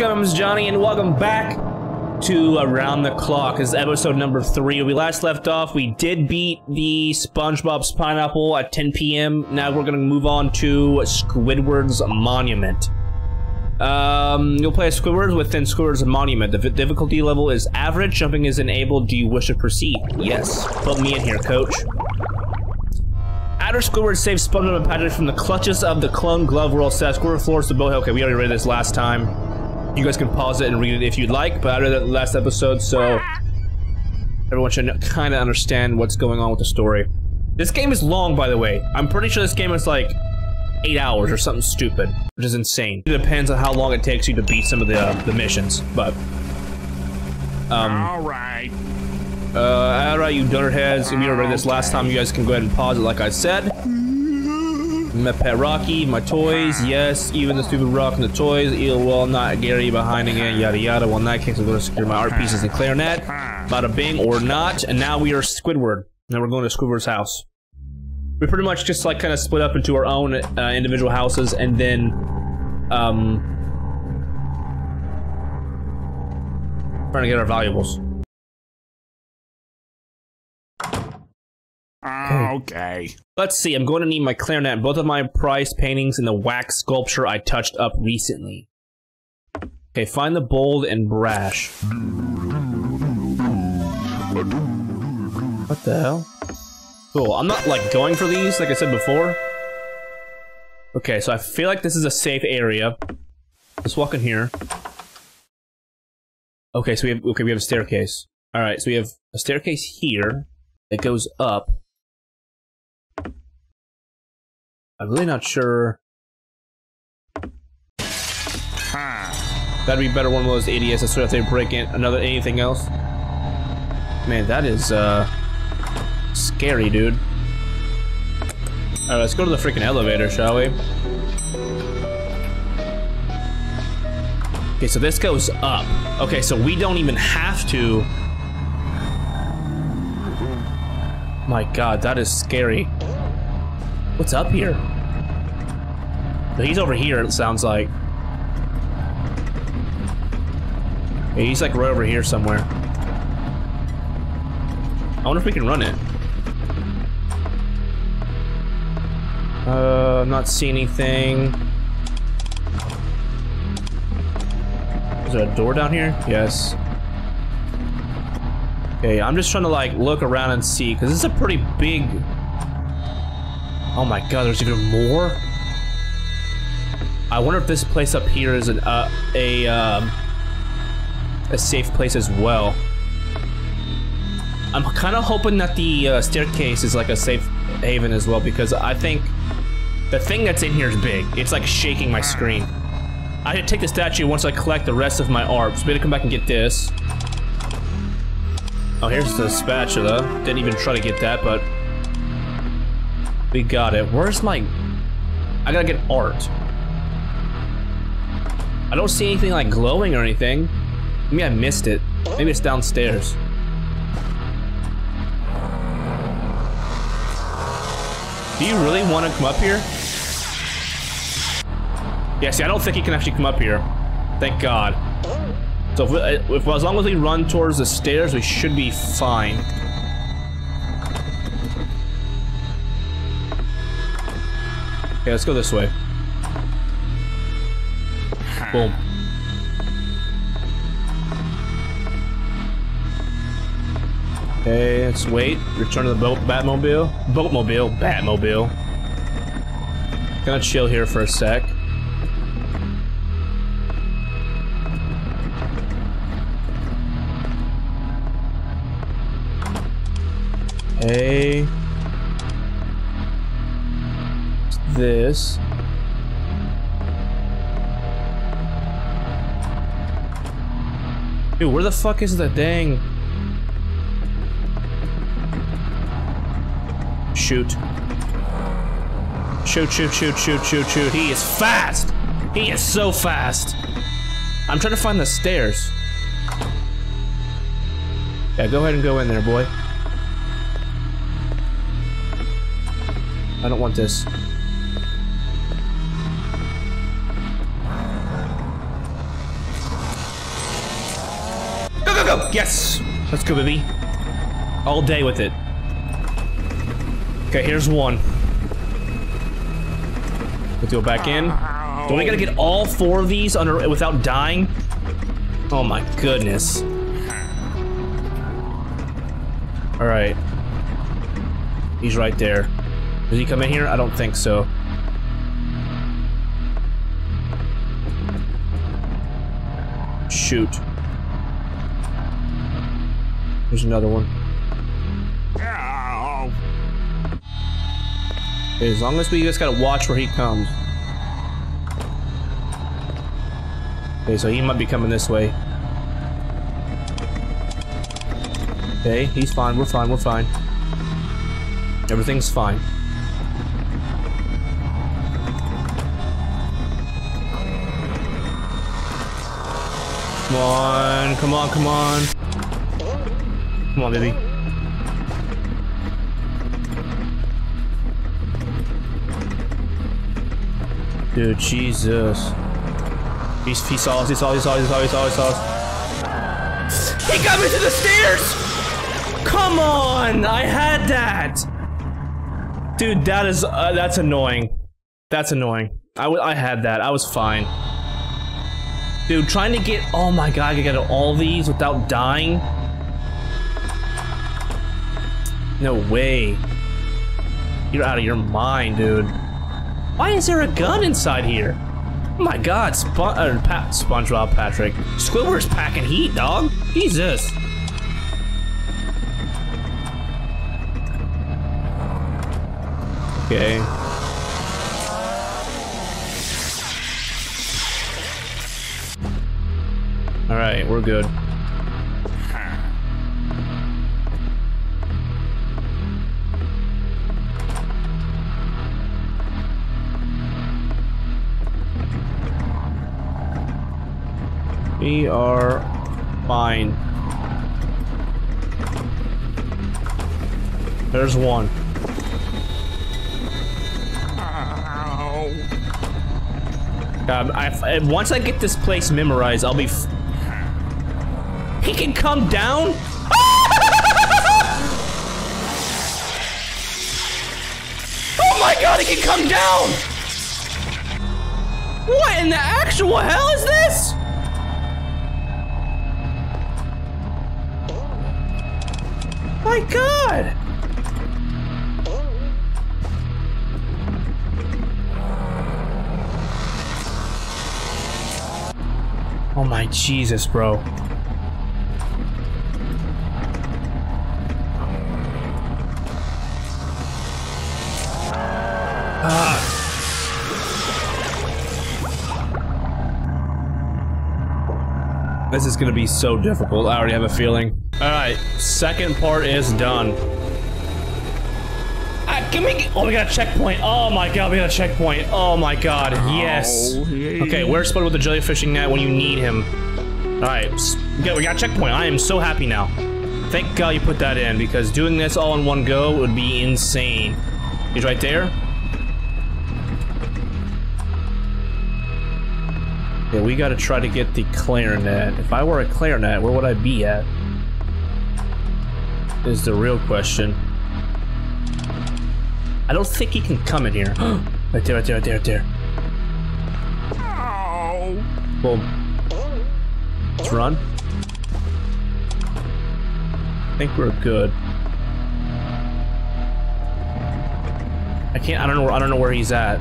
much, guys. Johnny, and welcome back to Around the Clock. This is episode number 3. We last left off, we did beat the SpongeBob's Pineapple at 10 p.m. Now we're gonna move on to Squidward's Monument. You'll play as Squidward within Squidward's Monument. The difficulty level is average. Jumping is enabled. Do you wish to proceed? Yes. Put me in here, coach. After Squidward saves SpongeBob and Patrick from the clutches of the clone Glove World set, Squidward floors the boat. Okay, we already read this last time. You guys can pause it and read it if you'd like, but I read that last episode, so everyone should kind of understand what's going on with the story. This game is long, by the way. I'm pretty sure this game is like 8 hours or something stupid, which is insane. It depends on how long it takes you to beat some of the missions, but alright, you donut heads. If you already read this last time, you guys can go ahead and pause it like I said. My pet Rocky, my toys, yes, even the stupid rock and the toys, eel well, not Gary behind again, yada yada. Well, night kicks, I'm going to secure my art pieces and clarinet. Bada bing or not, and now we are Squidward. Now we're going to Squidward's house. We pretty much just like kind of split up into our own individual houses, and then, trying to get our valuables. Okay. Let's see, I'm going to need my clarinet, both of my prized paintings, and the wax sculpture I touched up recently. Okay, find the Bold and Brash. What the hell? Cool, I'm not, like, going for these, like I said before. Okay, so I feel like this is a safe area. Let's walk in here. Okay, so we have a staircase. Alright, so we have a staircase here that goes up. I'm really not sure. That'd be better one of those ADS. I swear if they break in another anything else. Man, that is scary, dude. Alright, let's go to the freaking elevator, shall we? Okay, so this goes up. Okay, so we don't even have to. My god, that is scary. What's up here? He's over here, it sounds like. Yeah, he's like right over here somewhere. I wonder if we can run it. I'm not seeing anything. Is there a door down here? Yes. Okay, I'm just trying to like look around and see, because this is a pretty big... Oh my god, there's even more? I wonder if this place up here is an, a safe place as well. I'm kind of hoping that the staircase is like a safe haven as well, because I think the thing that's in here is big. It's like shaking my screen. I had to take the statue once I collect the rest of my ARBs. So we had to come back and get this. Oh, here's the spatula. Didn't even try to get that, but... We got it. Where's my... I gotta get art. I don't see anything like glowing or anything. Maybe I missed it. Maybe it's downstairs. Do you really want to come up here? Yeah, see, I don't think he can actually come up here. Thank God. So if as long as we run towards the stairs, we should be fine. Okay, let's go this way. Boom. Okay, let's wait. Return to the boat, Batmobile. Boatmobile, Batmobile. Gonna chill here for a sec. Hey. This. Dude, where the fuck is the dang? Shoot. Shoot, shoot, shoot, shoot, shoot, shoot. He is fast! He is so fast! I'm trying to find the stairs. Yeah, go ahead and go in there, boy. I don't want this. go! Yes! Let's go, baby. All day with it. Okay, here's one. Let's go back in. Do we gotta get all four of these under without dying? Oh my goodness. Alright. He's right there. Does he come in here? I don't think so. Shoot. There's another one. As long as we just gotta watch where he comes. Okay, so he might be coming this way. Okay, he's fine, we're fine, we're fine. Everything's fine. Come on, come on, come on. Come on, baby. Dude, Jesus. He saw us, he saw us, he saw us, he saw us, he saw us, he saw us. He got me to the stairs! Come on, I had that! Dude, that is, that's annoying. That's annoying. I had that, I was fine. Dude, trying to get, oh my god, I gotta get all these without dying? No way. You're out of your mind, dude. Why is there a gun inside here? Oh my god, SpongeBob Patrick. Squidward's packing heat, dog. Jesus. Okay. Alright, we're good. We are fine. There's one. God, once I get this place memorized, I'll be. He can come down? Oh my god, he can come down! What in the actual hell is this? My god! Oh my Jesus, bro. This is gonna be so difficult. I already have a feeling. Alright, second part is done. Oh, we got a checkpoint. Oh my god, we got a checkpoint. Oh my god, yes. Okay, where's Spud with the jellyfishing net when you need him? Alright, we got a checkpoint. I am so happy now. Thank god you put that in, because doing this all in one go would be insane. He's right there. Yeah, we gotta try to get the clarinet. If I were a clarinet, where would I be at? Is the real question. I don't think he can come in here. Right there, right there, right there, right there. Well, let's run. I think we're good. I don't know where he's at.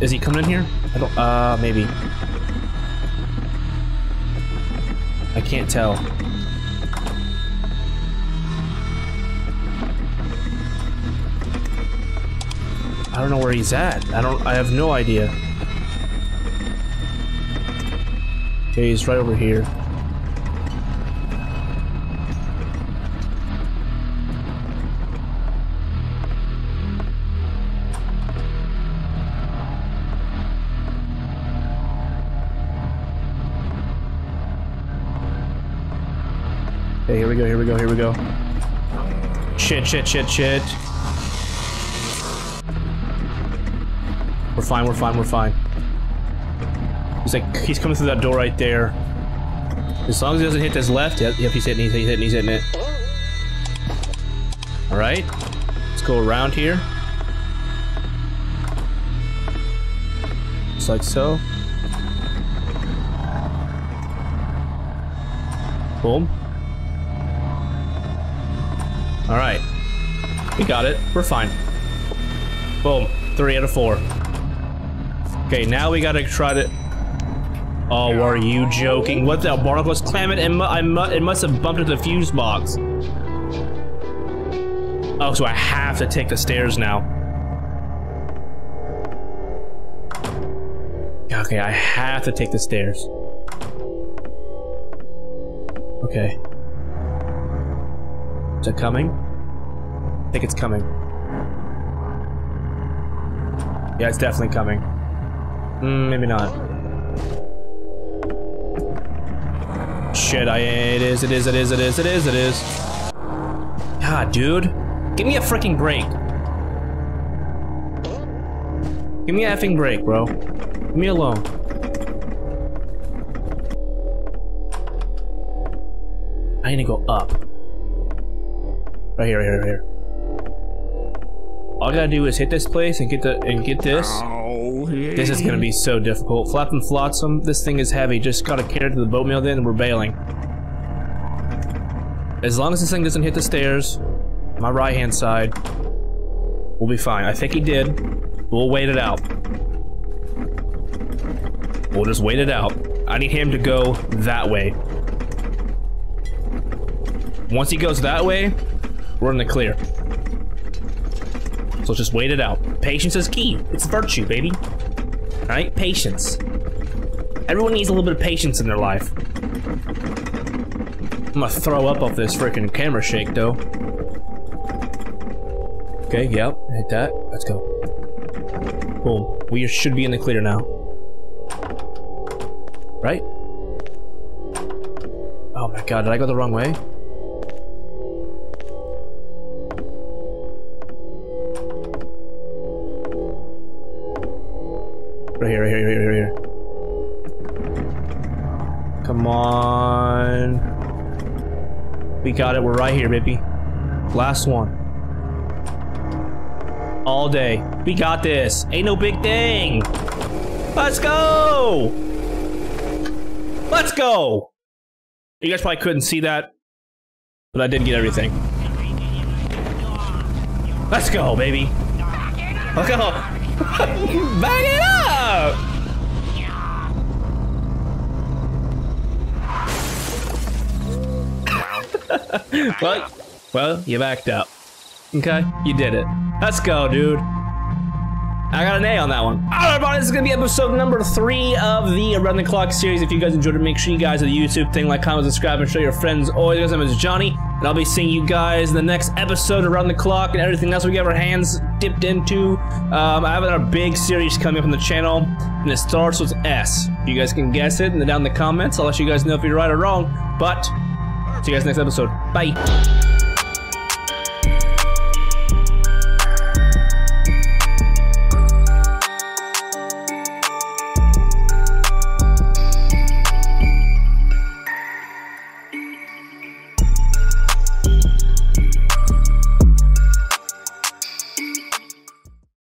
Is he coming in here? I don't, maybe. I can't tell. I don't know where he's at. I have no idea. Okay, he's right over here. Okay, here we go, here we go, here we go. Shit, shit, shit, shit. We're fine, we're fine, we're fine. He's like, he's coming through that door right there. As long as he doesn't hit this left. Yep, he's hitting it. Alright. Let's go around here. Just like so. Boom. Alright. We got it. We're fine. Boom. 3 out of 4. Okay, now we gotta try to... Oh, are you joking? What the barnacles? Clam it and it must have bumped into the fuse box. Oh, so I have to take the stairs now. Okay, I have to take the stairs. Okay. Is it coming? I think it's coming. Yeah, it's definitely coming. Maybe not. Shit, it is. God, dude. Give me a freaking break. Give me a effing break, bro. Leave me alone. I need to go up. Right here. All I gotta do is hit this place and get this. This is gonna be so difficult. Flap and Flotsam. This thing is heavy. Just gotta carry it to the Boatmobile then and we're bailing. As long as this thing doesn't hit the stairs, my right hand side, we'll be fine. I think he did. We'll wait it out. We'll just wait it out. I need him to go that way. Once he goes that way, we're in the clear. So just wait it out. Patience is key. It's virtue, baby. Alright? Patience. Everyone needs a little bit of patience in their life. I'm gonna throw up off this freaking camera shake, though. Okay, yep. Hit that. Let's go. Boom. We should be in the clear now. Right? Oh my god, did I go the wrong way? Right here. Come on. We got it. We're right here, baby. Last one. All day. We got this. Ain't no big thing. Let's go. Let's go. You guys probably couldn't see that, but I did get everything. Let's go, baby. Let's go. Back it up. well, you backed up. Okay, you did it. Let's go, dude. I got an A on that one. Alright, everybody, this is going to be episode number 3 of the Around the Clock series. If you guys enjoyed it, make sure you guys do the YouTube thing, like, comment, subscribe, and show your friends. Always, guys, my name is Johnny, and I'll be seeing you guys in the next episode of Around the Clock and everything else we get our hands dipped into. I have another big series coming up on the channel, and it starts with S. You guys can guess it down in the comments. I'll let you guys know if you're right or wrong, but see you guys next episode. Bye.